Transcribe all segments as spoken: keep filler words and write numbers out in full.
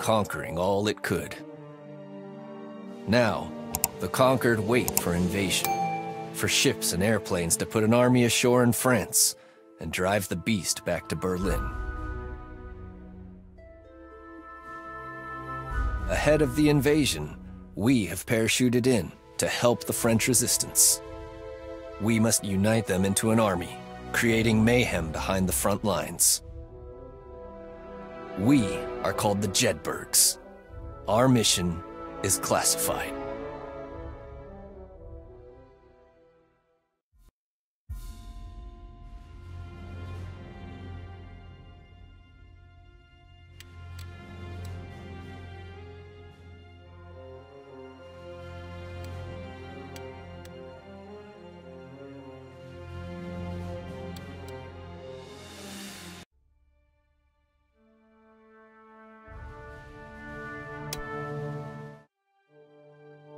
conquering all it could. Now, the conquered wait for invasion, for ships and airplanes to put an army ashore in France and drive the beast back to Berlin. Ahead of the invasion, we have parachuted in to help the French resistance. We must unite them into an army, creating mayhem behind the front lines. We are called the Jedbergs. Our mission is classified.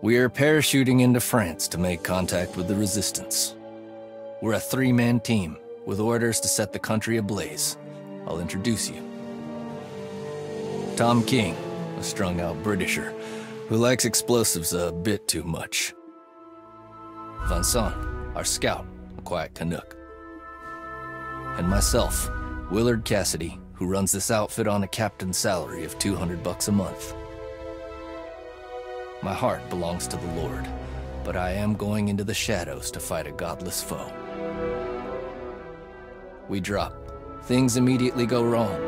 We are parachuting into France to make contact with the resistance. We're a three-man team with orders to set the country ablaze. I'll introduce you. Tom King, a strung-out Britisher who likes explosives a bit too much. Vincent, our scout, a quiet Canuck. And myself, Willard Cassidy, who runs this outfit on a captain's salary of two hundred bucks a month. My heart belongs to the Lord, but I am going into the shadows to fight a godless foe. We drop. Things immediately go wrong.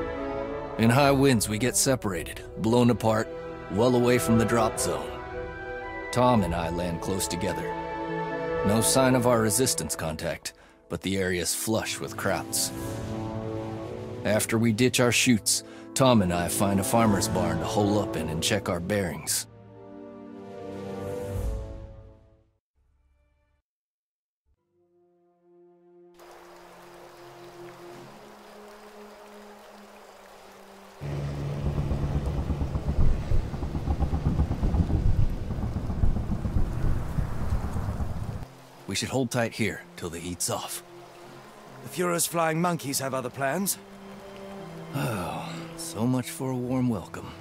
In high winds, we get separated, blown apart, well away from the drop zone. Tom and I land close together. No sign of our resistance contact, but the area's flush with crowds. After we ditch our chutes, Tom and I find a farmer's barn to hole up in and check our bearings. We should hold tight here till the heat's off. The Fuhrer's flying monkeys have other plans. Oh, so much for a warm welcome.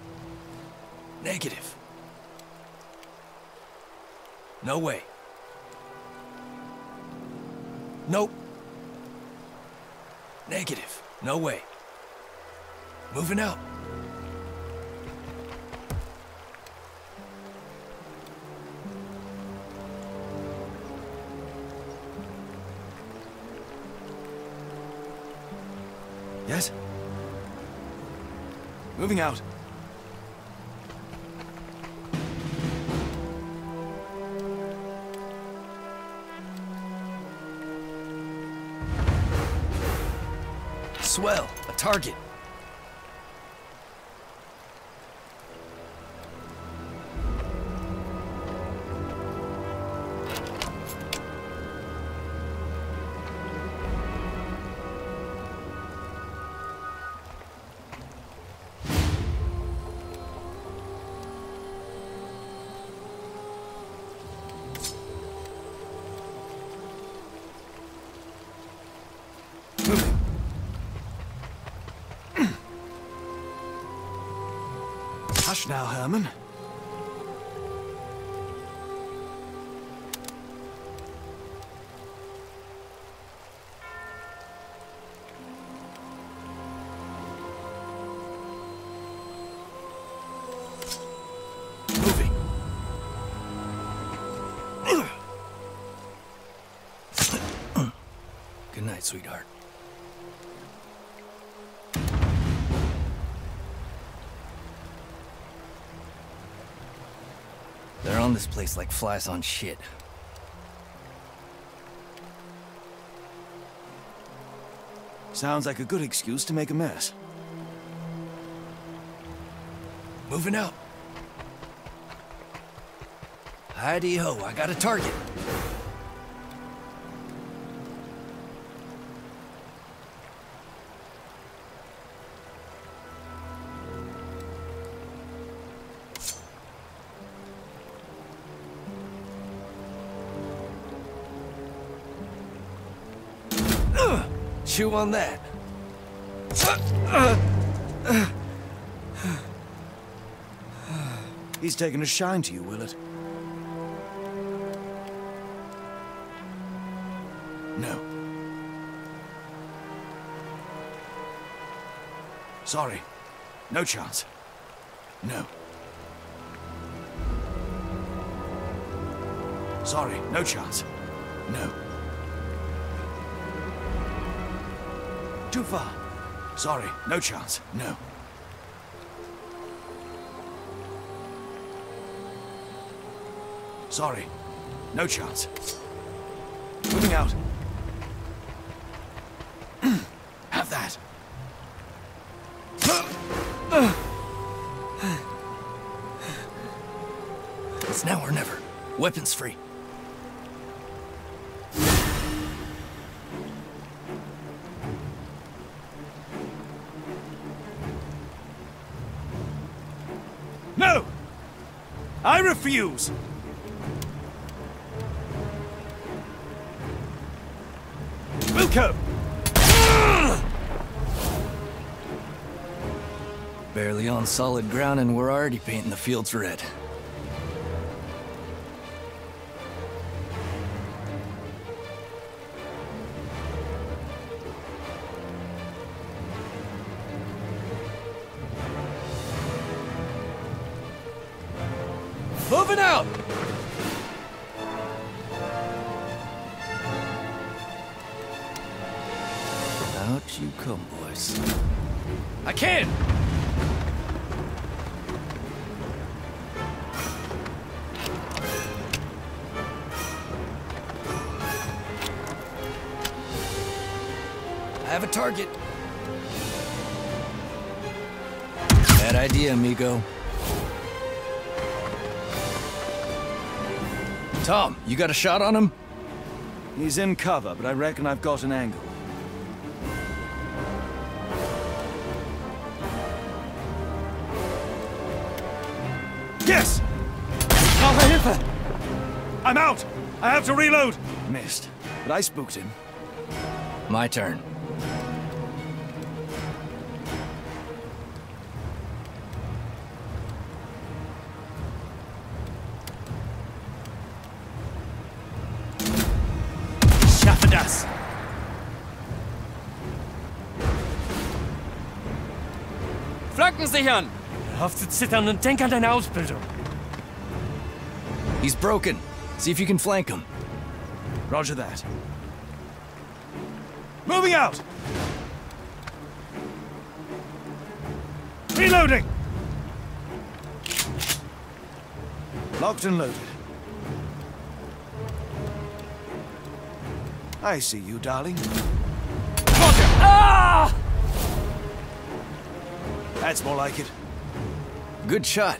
Negative. No way. Nope. Negative. No way. Moving out. Yes? Moving out. Swell, a target. Hush now, Herman. Moving. Good night, sweetheart. On this place like flies on shit. Sounds like a good excuse to make a mess. Moving out. Hidey ho, I got a target. Chew on that. Uh, uh, uh, uh. He's taken a shine to you, Willard. No. Sorry. No chance. No. Sorry, no chance. No. Too far. Sorry, no chance. No. Sorry, no chance. Moving out. Have that. It's now or never. Weapons free. No! I refuse! Wilco! Barely on solid ground and we're already painting the fields red. Moving out! Out you come, boys. I can! I have a target. Bad idea, amigo. Tom, you got a shot on him? He's in cover, but I reckon I've got an angle. Yes! I'm out! I have to reload! Missed, but I spooked him. My turn. Flanken sich an! Hör auf zu zittern und denk an deine Ausbildung. He's broken. See if you can flank him. Roger that. Moving out! Reloading! Locked and loaded. I see you, darling. Roger! Ah! That's more like it. Good shot.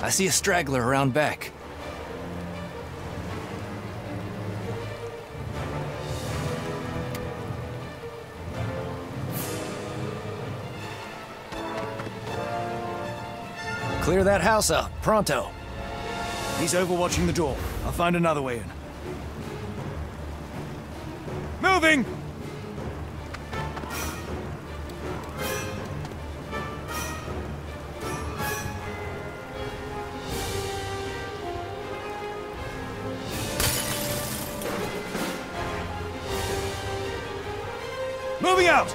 I see a straggler around back. Clear that house up, pronto. He's overwatching the door. I'll find another way in. Moving! Moving out!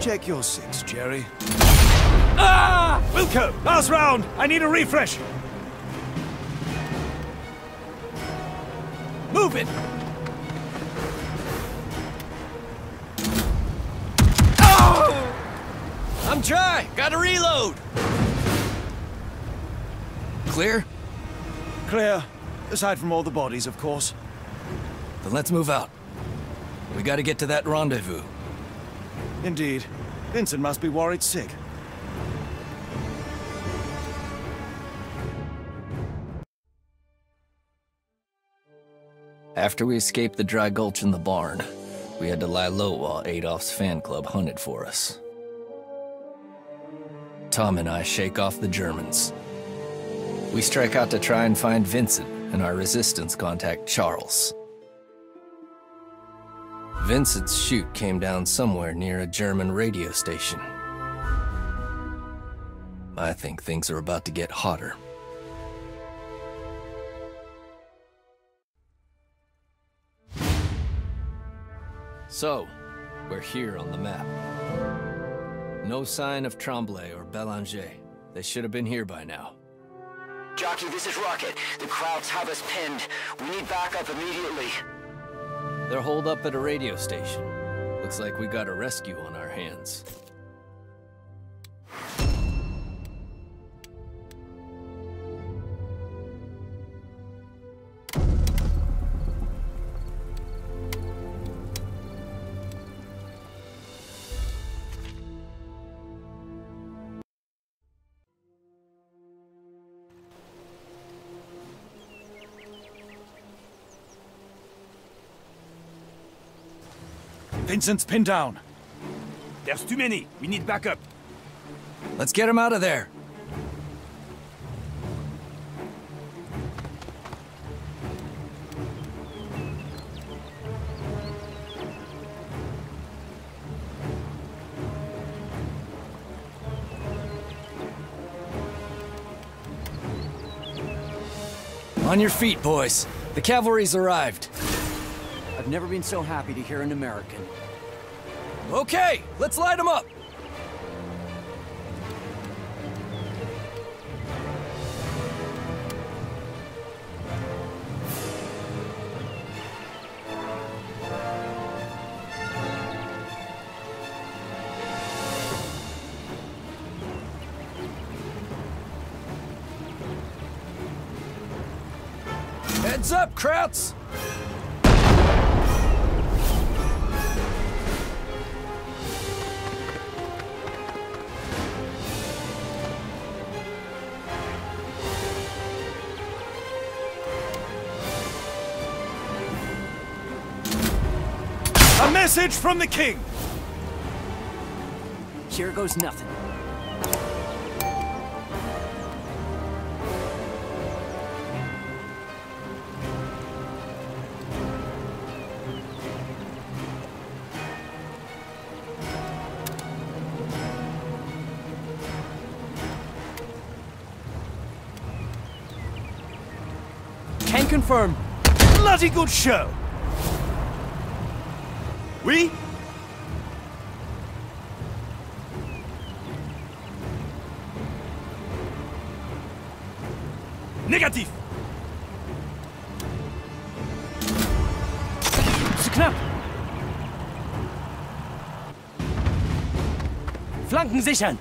Check your six, Jerry. Ah! Wilco, last round! I need a refresh! Move it! Oh! I'm dry! Gotta reload! Clear? Clear. Aside from all the bodies, of course. Then let's move out. We gotta get to that rendezvous. Indeed. Vincent must be worried sick. After we escaped the dry gulch in the barn, we had to lie low while Adolf's fan club hunted for us. Tom and I shake off the Germans. We strike out to try and find Vincent and our resistance contact, Charles. Vincent's chute came down somewhere near a German radio station. I think things are about to get hotter. So, we're here on the map. No sign of Tremblay or Belanger. They should have been here by now. Jockey, this is Rocket. The crowds have us pinned. We need backup immediately. They're holed up at a radio station. Looks like we got a rescue on our hands. Vincent's pinned down. There's too many. We need backup. Let's get him out of there. On your feet, boys. The cavalry's arrived. I've never been so happy to hear an American. Okay, let's light them up! Heads up, Krauts! Message from the king! Here goes nothing. Can confirm. Bloody good show! We? Negative. Zu knapp. Flanken sichern.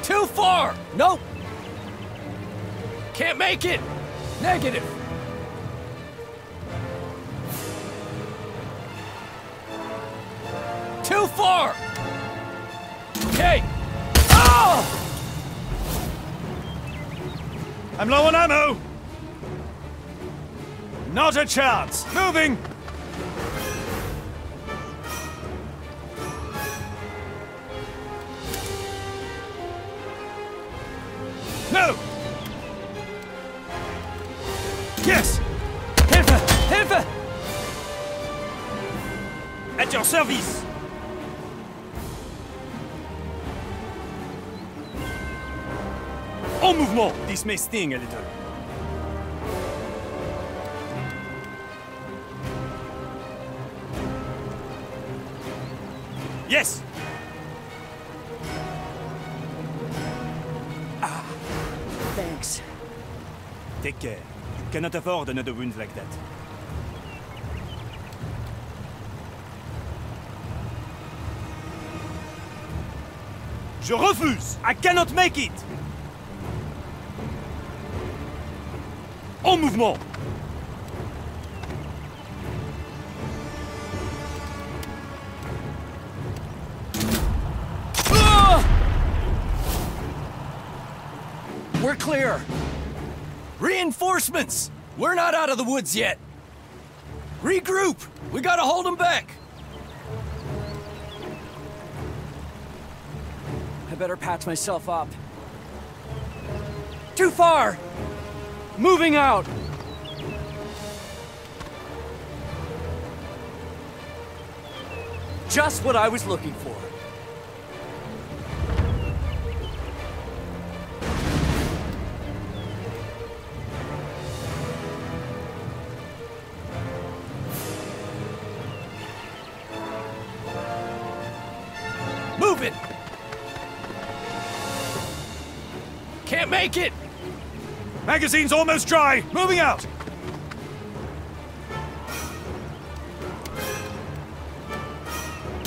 Too far! Nope! Can't make it! Negative! Too far! Okay! Oh! I'm low on ammo! Not a chance! Moving! No! Yes! Hilfe! Hilfe! At your service! En mouvement! This may sting a little. Yes! Thanks. Take care. You cannot afford another wound like that. Je refuse! I cannot make it! En mouvement! Ah! We're clear. Reinforcements! We're not out of the woods yet. Regroup! We gotta hold them back. I better patch myself up. Too far! Moving out! Just what I was looking for. Move it! Can't make it! Magazine's almost dry! Moving out!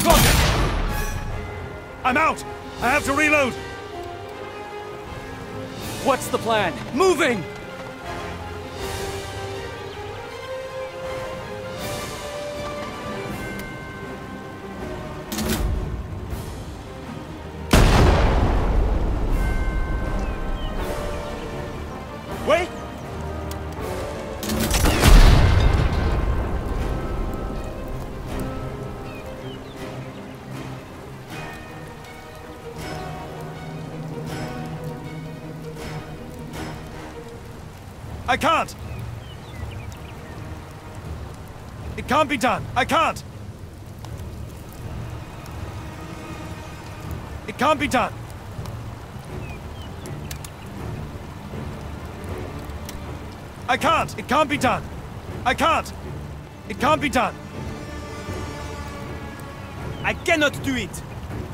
Got it! I'm out! I have to reload! What's the plan? Moving! I can't! It can't be done! I can't! It can't be done! I can't! It can't be done! I can't! It can't be done! I cannot do it!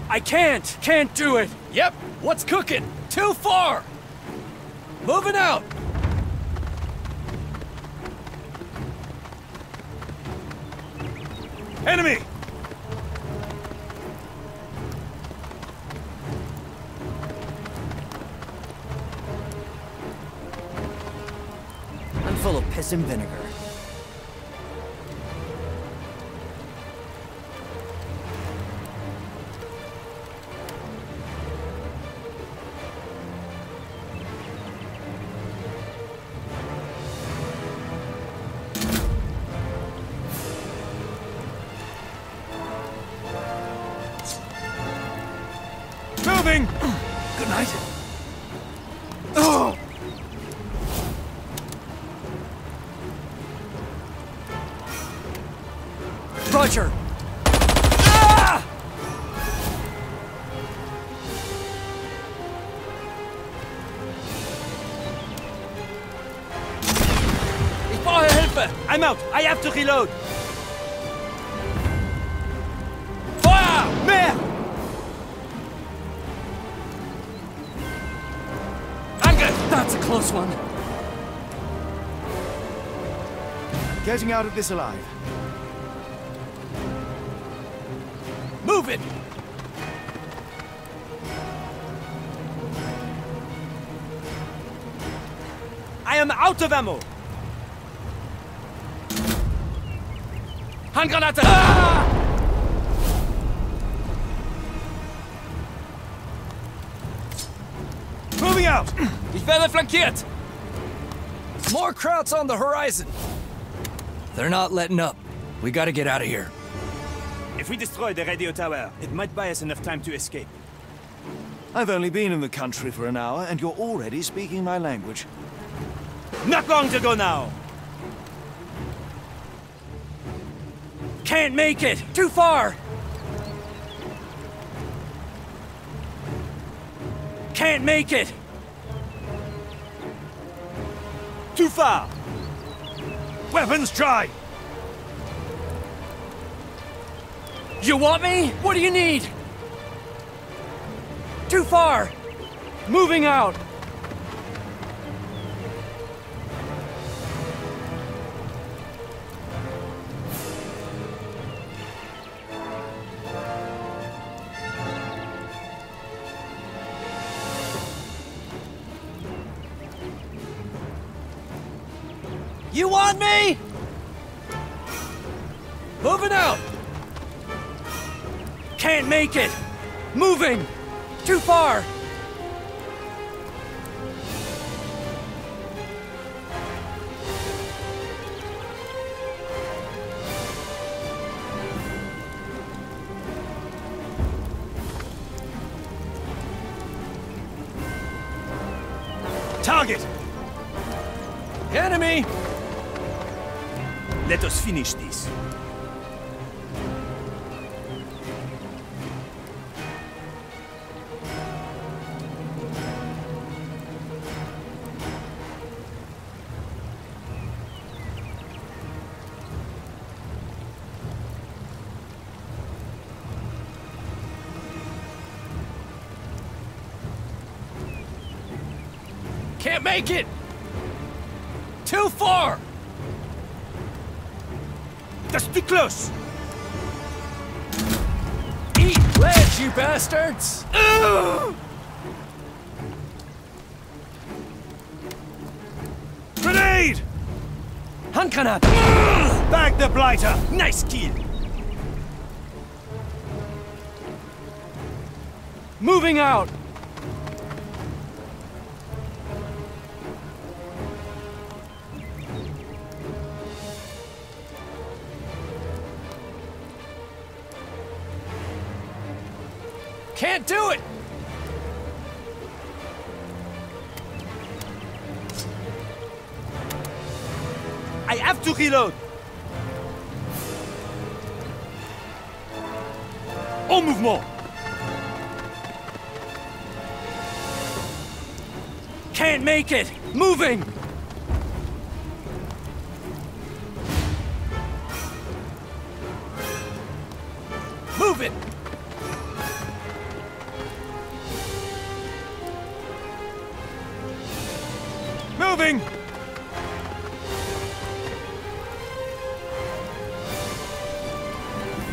I can't! Can't do it! Yep! What's cooking? Too far! Moving out! Enemy! I'm full of piss and vinegar. Good night. Oh. Roger. Ah! Ich brauche Hilfe. I'm out. I have to reload. Close one. Getting out of this alive. Move it! I am out of ammo! Handgranate! Ah! Out. Ich werde flankiert. More krauts on the horizon. They're not letting up. We gotta get out of here. If we destroy the radio tower, it might buy us enough time to escape. I've only been in the country for an hour, and you're already speaking my language. Not long to go now. Can't make it. Too far. Can't make it. Too far! Weapons dry! You want me? What do you need? Too far! Moving out! You want me? Moving out. Can't make it. Moving. Too far. Target! Enemy! Let us finish this. Can't make it! Too far! That's too close! Eat lead, you bastards! Ugh! Grenade! Handgranate! Bag the blighter! Nice kill! Moving out! Can't do it! I have to reload! En mouvement! Can't make it! Moving! Move it! Moving!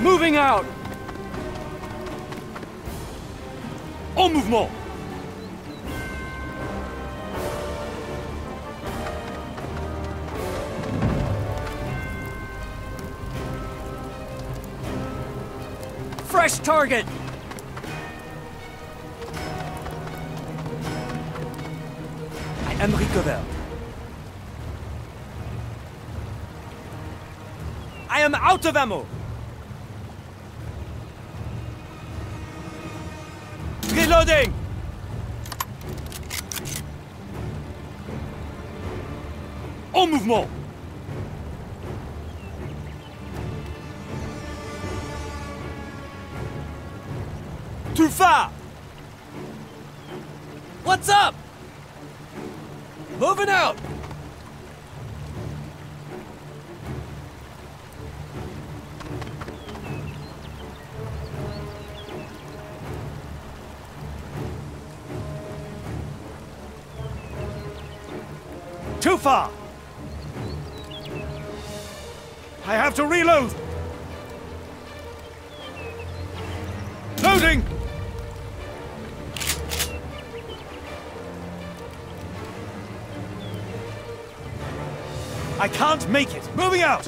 Moving out! En mouvement! Fresh target! I'm recovered. I am out of ammo. Reloading. En mouvement. Too far. What's up? Moving out! Too far! I have to reload! Loading! I can't make it! Moving out!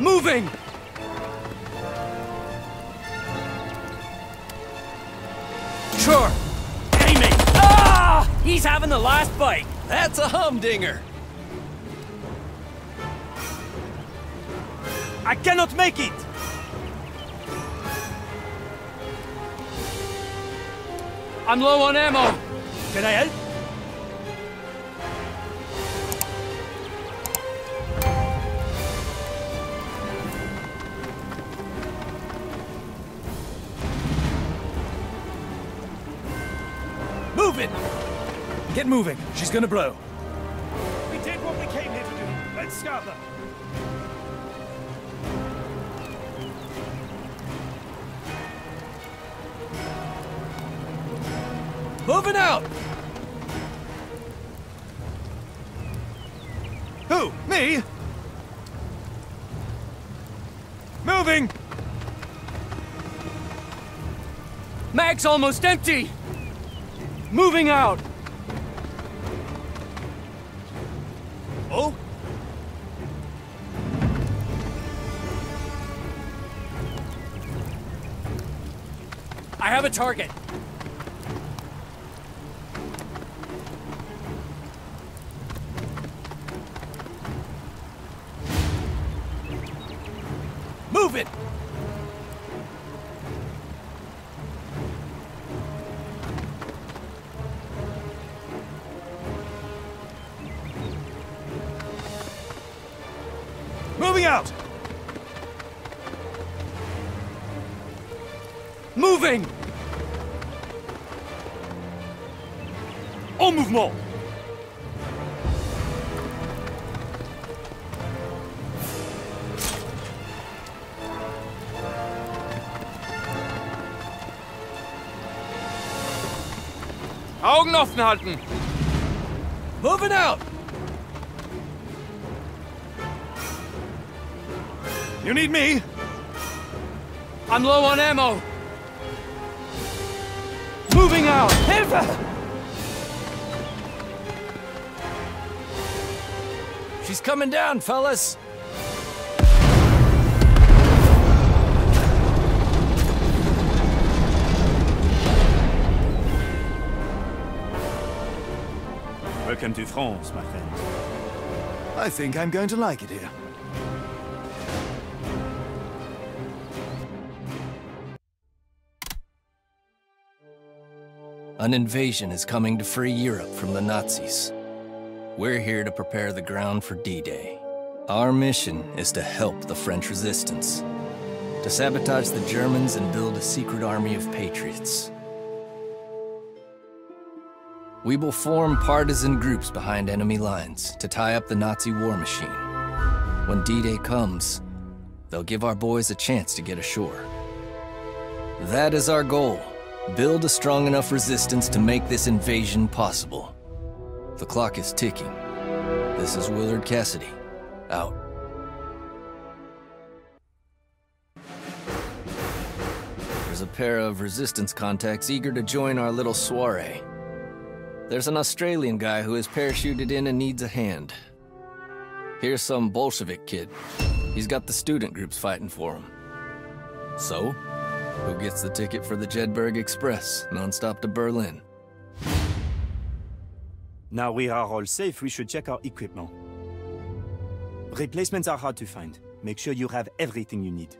Moving! Sure! Aiming! Ah! He's having the last bite! That's a humdinger! I cannot make it! I'm low on ammo! Can I help? Get moving. She's gonna blow. We did what we came here to do. Let's scout them. Moving out! Who? Me? Moving! Mag's almost empty! Moving out! Oh? I have a target. Move it. Moving out. Moving. En mouvement. Augen offen halten. Moving out. You need me? I'm low on ammo. Moving out. Hilfe! She's coming down, fellas! Welcome to France, my friend. I think I'm going to like it here. An invasion is coming to free Europe from the Nazis. We're here to prepare the ground for D-Day. Our mission is to help the French resistance, to sabotage the Germans and build a secret army of patriots. We will form partisan groups behind enemy lines to tie up the Nazi war machine. When D-Day comes, they'll give our boys a chance to get ashore. That is our goal. Build a strong enough resistance to make this invasion possible. The clock is ticking. This is Willard Cassidy. Out. There's a pair of resistance contacts eager to join our little soiree. There's an Australian guy who is parachuted in and needs a hand. Here's some Bolshevik kid. He's got the student groups fighting for him. So, who gets the ticket for the Jedberg Express, nonstop to Berlin? Now we are all safe, we should check our equipment. Replacements are hard to find. Make sure you have everything you need.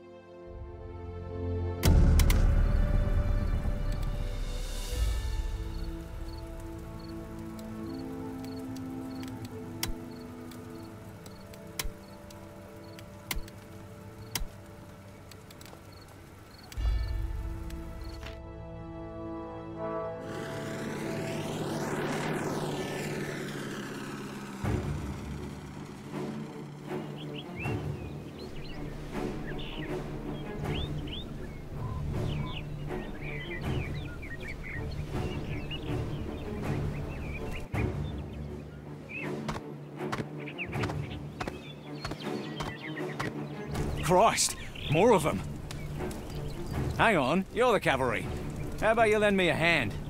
Christ! More of them! Hang on, you're the cavalry. How about you lend me a hand?